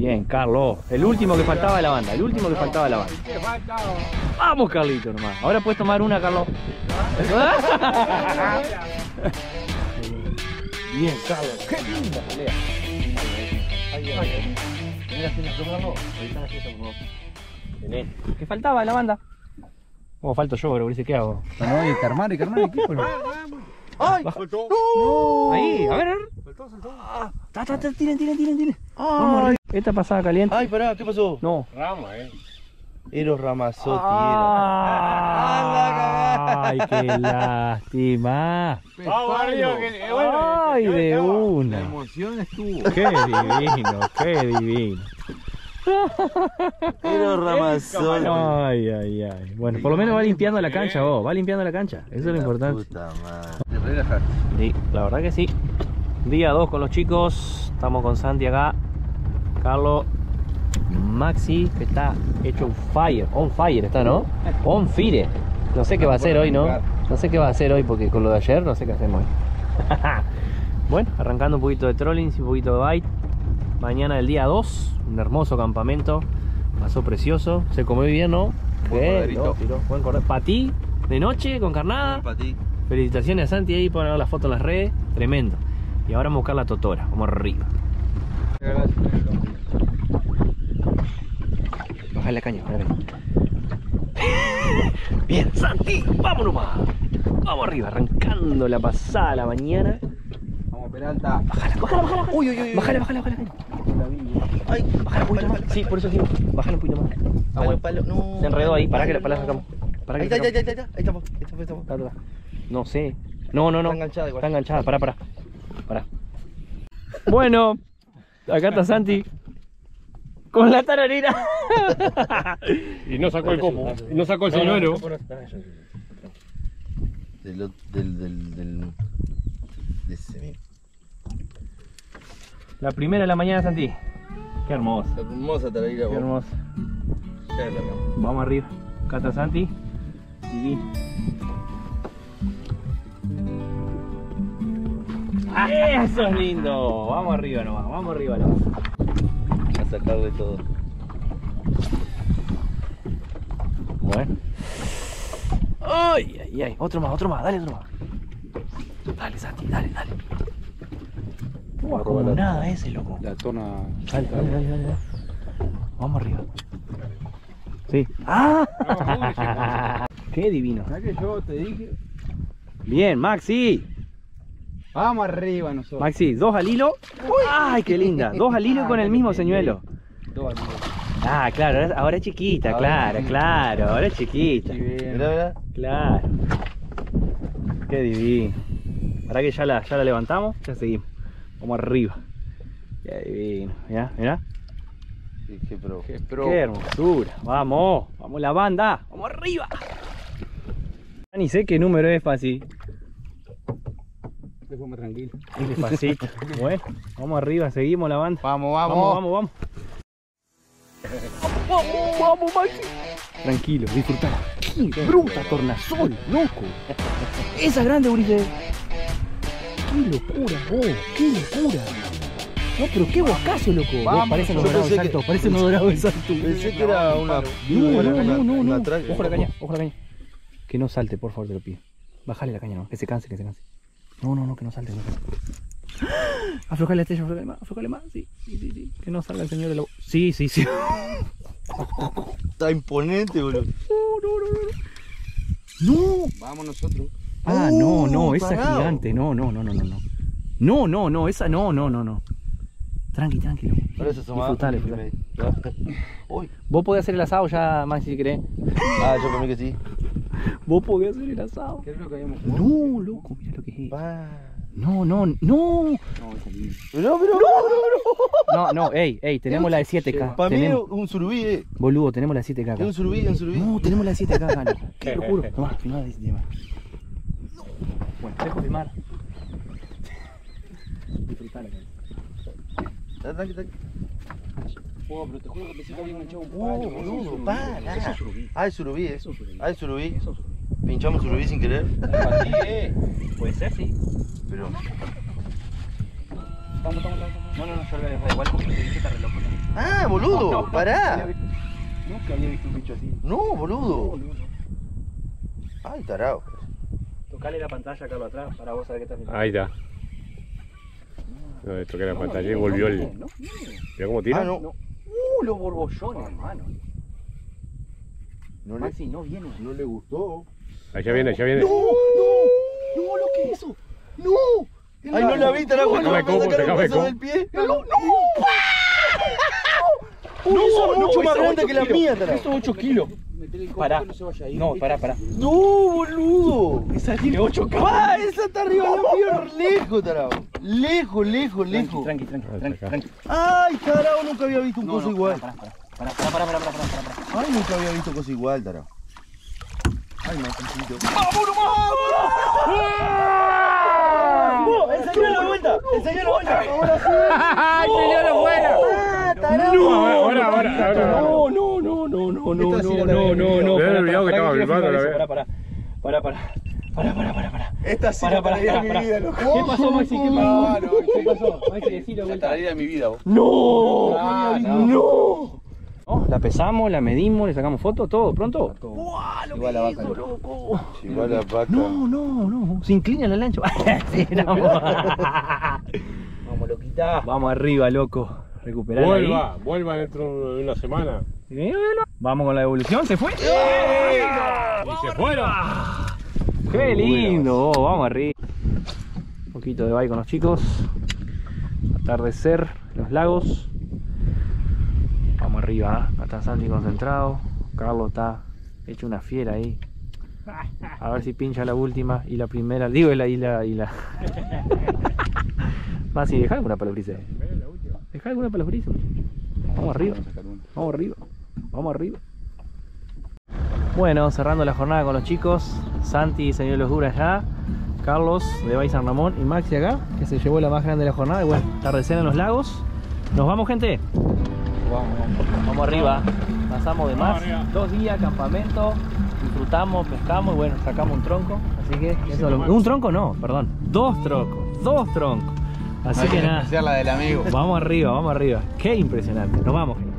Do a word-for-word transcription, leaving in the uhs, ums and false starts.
Bien, Carlos. El último que faltaba de la banda, el último que faltaba de la banda. Vamos, Carlito, hermano. Ahora puedes tomar una, Carlos. Bien, Carlos. Qué linda pelea. ¿Qué faltaba de la banda? Oh, falto yo, pero ¿qué hago? Ay, carmar, carmar, ¿qué hago? ¡Ay! ¡Faltó! ¡No! Ahí, a ver, a ver. Faltó, saltó. Ah, ta, ta, ta, tiren, tiren, tiren, tiren. Ay. Esta pasada caliente. Ay, pará, ¿qué pasó? No. Rama, eh. Eros Ramazzotti. Ah, era. Ay, qué lástima. Vamos, Mario, que bueno. Ay, de estaba. Una. La emoción estuvo. Qué divino, qué divino. Eros Ramazzotti. Ay, ay, ay. Bueno, por lo menos va limpiando la cancha vos, va limpiando la cancha. Eso es lo importante. Sí, la verdad que sí. Día dos con los chicos. Estamos con Santi acá. Carlos, Maxi, que está hecho un fire, on fire está, ¿no? On fire. No sé qué va a hacer hoy, ¿no? No sé qué va a hacer hoy porque con lo de ayer no sé qué hacemos hoy. Bueno, arrancando un poquito de trolling, un poquito de bite. Mañana el día dos, un hermoso campamento, pasó precioso, se comió bien, ¿no? Buen corderito. Buen corderito. Patí, de noche, con carnada. Patí. Felicitaciones a Santi ahí por la foto en las redes, tremendo. Y ahora vamos a buscar la totora, vamos arriba. Baja la caña, ven. Bien, Santi, vámonos más. Vamos arriba, arrancando la pasada la mañana. Vamos, Peralta. Bájala, bájala, bájala. Uy, uy, uy. Bájala, bájala, bájala. Ay, bájala un poquito más. Sí, por eso sí. Bájala un poquito más. Ah, bueno, palo. No. Se enredó ahí, pará que la sacamos. Ahí está, ahí está, ahí está. Ahí estamos, ahí estamos. No sé. No, no, no. Está enganchada igual. Está enganchada, pará, pará. Pará. Bueno, acá está Santi. Con la tararira. Y no sacó el copo. Y no sacó el señuelo. Del, del, del, del. De ese mismo. La primera de la mañana, Santi. Qué hermosa. Qué hermosa tararira. Qué hermosa. Vamos arriba. Acá está Santi. Y... ¡eso es lindo! Vamos arriba nomás, vamos arriba nomás. A sacarle todo. Bueno. ¡Ay, ay, ay! Otro más, otro más, dale otro más. Dale, Santi, dale, dale. No va como nada ese, loco. La tona... Dale, dale, dale, dale. Vamos arriba. Sí. ¡Ah! ¡Qué divino! ¿Sabes que yo te dije? Bien, Maxi. Vamos arriba nosotros. Maxi, dos al hilo. Uy. ¡Ay, qué linda! Dos al hilo y con el mismo señuelo. Dos al hilo. Ah, claro, ahora es chiquita, ahora claro, es claro, ahora es chiquita. ¿Verdad? Claro. Qué divino. Para que ya la, ya la levantamos, ya seguimos. Vamos arriba. Qué divino. Mirá, mirá. Sí, qué pro. Qué pro. Qué hermosura. Vamos, vamos la banda. Vamos arriba. Ya ni sé qué número es fácil. Déjame tranquilo. Despacito. Bueno, vamos arriba, seguimos la banda. Vamos, vamos, vamos, vamos. Vamos, vamos, Maxi. Tranquilo, disfrutá. ¡Qué bruta tornasol, loco! Esa grande, Uribe. ¡Qué locura, vos! ¡Qué locura! No, pero qué guacazo, loco. Vos, parece un dorado exacto, parece un dorado exacto. Pensé que era una... No, no, no, no, no. Ojo la caña, ojo la caña. Que no salte, por favor, te lo pido. Bajale la caña, no, que se canse, que se canse. No, no, no, que no salte, no salte. Aflojale la estrella, aflojale más, aflojale más, sí, sí, sí, sí. Que no salga el señor de la... Sí, sí, sí. Está imponente, boludo. No, no, no, no. Vamos nosotros. Ah, no, no, esa gigante, no, no, no, no, no. No, no, no, esa no, no, no, no. Tranqui, tranquilo. Disfrutale, disfrutale. Vos podés hacer el asado ya, Maxi, si querés. Ah, yo por mí que sí. Vos podés hacer el asado. ¿Qué es lo que habíamos jugado? No, loco, mira lo que es. Ah. No, no, no. No, pero, no, no, no. No, no, ey, ey, tenemos la de siete K. Para mí un surubí, eh. Boludo, tenemos la de siete K acá. Un surubí, un surubí. No, tenemos la de siete K acá, loco. Te lo juro. Tomá, filmá de siete K. No. Bueno, dejo de filmar. Disfrutar acá. Tranqui, tranqui. Oh, pero te juro que pensé que había enganchado un palo. Oh, boludo, no, para. Eso es surubí. Ah, es surubí, eh. Eso es surubí. Ah, es surubí. Eso es surubí. Pinchamos surubí sin querer. Sí, eh. Puede ser, sí. Pero... Vamos, vamos, vamos. No, no, no, yo lo voy a dejar igual porque te dije que está re loco. Ah. boludo, no, no, pará. No, nunca había visto un bicho así. No, boludo. No, boludo. Ay, tarado. Tocale la pantalla acá atrás para vos saber qué está mirando. Ahí está. No, le toqué la no, pantalla no, y volvió no, el... No, no, no. Mirá cómo tira. Ah, no. No. Uh, los borbollones, hermano. No, Maxi, no viene. No le gustó. Ahí ya viene, ya viene. ¡No! ¡No! ¡No! ¿Lo que es eso? ¡No! ¡Ay, no la viste! ¡No la viste! ¡Del pie! ¡No! ¡No! ¡No! ¡No! ¡Eso es mucho más grande que la mía! ¡Eso es ocho kilos! Pará. No, pará, pará. ¡No, boludo! ¡Esa tiene ocho kilos! ¡Ah! ¡Esa está arriba de la mía! ¡Lejos, tarao! ¡Lejos, lejos, lejos! Tranqui, tranqui, tranqui. ¡Ay, tarao! Nunca había visto un coso igual. Pará, pará. Pará, pará, pará, pará, pará. ¡Ay, nunca había visto cosa igual, tarao! ¡Ay, no, tranquilo! ¡Vamos, vamos! ¡Enseñó la vuelta! ¡Enseñó la vuelta! ¡Ahora sí! ¡Ay, señor, afuera! ¡Ah, tarado! ¡No, ahora, ahora, ahora! ¡No, no, no, no, no, no, no, no, no, no! Me había olvidado que estaba filmando, la verdad. Pará, pará, pará. Pará, pará, pará, pará. Esta sí la tararía de mi vida, loco. ¿Qué pasó, Maxi? ¿Qué pasó? ¿Qué pasó? Maxi, decilo, güey. La tararía de mi vida, vos. ¡No! ¡No! La pesamos, la medimos, le sacamos fotos, todo, pronto. ¡Buah! Lo igual que hizo, loco. Igual la vaca. No, no, no. Se inclina la lancha. Sí, no. Vamos, loquita. Vamos arriba, loco. Recuperala. Vuelva, ahí. Vuelva dentro de una semana. Vamos con la devolución, ¿se fue? ¡Sí! ¡Y se fueron! ¡Qué lindo! Oh, vamos arriba. Un poquito de baile con los chicos. Atardecer, los lagos. Vamos arriba, ¿eh? Está Santi concentrado. Carlos está hecho una fiera ahí. A ver si pincha la última y la primera. Digo, y la y la. Y la. Más si dejá alguna para los grises. Dejá alguna para los grises. Vamos arriba. Vamos arriba. Vamos arriba. Bueno, cerrando la jornada con los chicos. Santi se dio los duras ya. Carlos de Bay San Ramón y Maxi acá, que se llevó la más grande de la jornada. Y bueno, atardecer en los lagos. Nos vamos, gente. Vamos, vamos. Vamos arriba, pasamos de más, dos días, campamento, disfrutamos, pescamos y bueno, sacamos un tronco, así que eso lo... un tronco no, perdón, dos troncos, dos troncos, así que nada, la del amigo. Vamos arriba, vamos arriba, qué impresionante, nos vamos.